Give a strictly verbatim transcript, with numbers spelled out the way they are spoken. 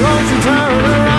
Won't you turn around?